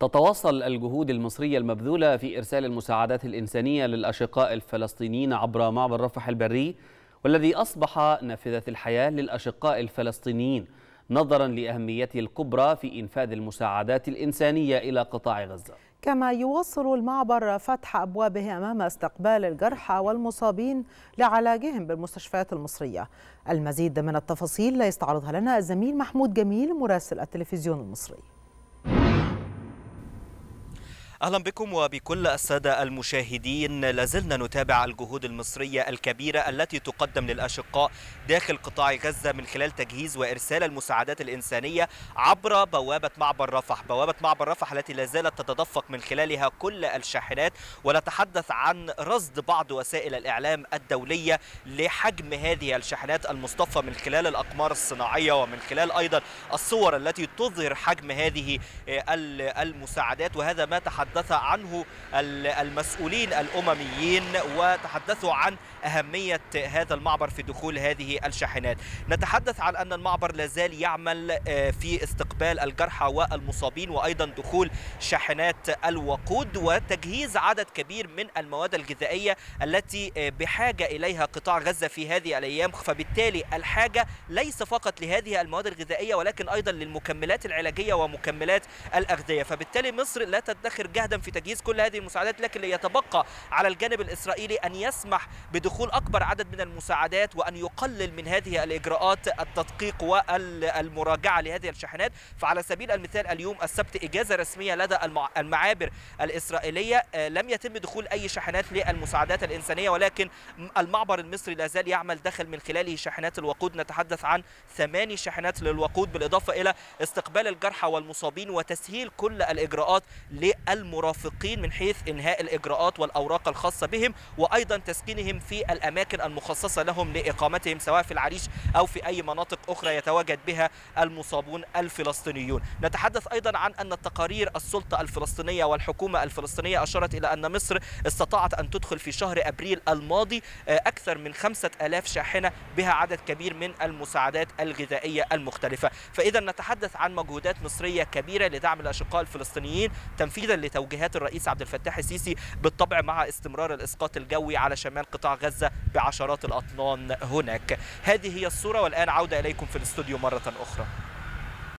تتواصل الجهود المصرية المبذولة في إرسال المساعدات الإنسانية للأشقاء الفلسطينيين عبر معبر رفح البري، والذي أصبح نافذة الحياة للأشقاء الفلسطينيين نظرا لأهميته الكبرى في إنفاذ المساعدات الإنسانية إلى قطاع غزة. كما يواصل المعبر فتح أبوابه أمام استقبال الجرحى والمصابين لعلاجهم بالمستشفيات المصرية. المزيد من التفاصيل لا يستعرضها لنا الزميل محمود جميل مراسل التلفزيون المصري. أهلا بكم وبكل السادة المشاهدين. لازلنا نتابع الجهود المصرية الكبيرة التي تقدم للأشقاء داخل قطاع غزة من خلال تجهيز وإرسال المساعدات الإنسانية عبر بوابة معبر رفح. بوابة معبر رفح التي لا زالت تتدفق من خلالها كل الشاحنات، ونتحدث عن رصد بعض وسائل الإعلام الدولية لحجم هذه الشاحنات المصطفى من خلال الأقمار الصناعية ومن خلال أيضا الصور التي تظهر حجم هذه المساعدات، وهذا ما تحدث عنه المسؤولين الأمميين وتحدثوا عن أهمية هذا المعبر في دخول هذه الشاحنات. نتحدث عن أن المعبر لازال يعمل في استقبال الجرحى والمصابين وأيضا دخول شاحنات الوقود وتجهيز عدد كبير من المواد الغذائية التي بحاجة إليها قطاع غزة في هذه الأيام، فبالتالي الحاجة ليس فقط لهذه المواد الغذائية ولكن أيضا للمكملات العلاجية ومكملات الأغذية، فبالتالي مصر لا تدخر جهدا في تجهيز كل هذه المساعدات، لكن يتبقى على الجانب الإسرائيلي أن يسمح بدخول أكبر عدد من المساعدات وأن يقلل من هذه الإجراءات التدقيق والمراجعة لهذه الشاحنات. فعلى سبيل المثال اليوم السبت إجازة رسمية لدى المعابر الإسرائيلية، لم يتم دخول أي شاحنات للمساعدات الإنسانية، ولكن المعبر المصري لا زال يعمل داخل من خلاله شاحنات الوقود. نتحدث عن 8 شاحنات للوقود بالإضافة إلى استقبال الجرحى والمصابين وتسهيل كل الإجراءات للمرافقين من حيث إنهاء الإجراءات والأوراق الخاصة بهم وأيضا تسكينهم في الأماكن المخصصة لهم لإقامتهم سواء في العريش أو في أي مناطق أخرى يتواجد بها المصابون الفلسطينيون. نتحدث أيضا عن أن التقارير السلطة الفلسطينية والحكومة الفلسطينية أشارت إلى أن مصر استطاعت أن تدخل في شهر أبريل الماضي أكثر من 5000 شاحنة بها عدد كبير من المساعدات الغذائية المختلفة. فإذا نتحدث عن مجهودات مصرية كبيرة لدعم الأشقاء الفلسطينيين تنفيذا لتوجيهات الرئيس عبد الفتاح السيسي، بالطبع مع استمرار الإسقاط الجوي على شمال قطاع غزة بعشرات الأطنان هناك. هذه هي الصورة، والآن عودة إليكم في الاستوديو مرة أخرى.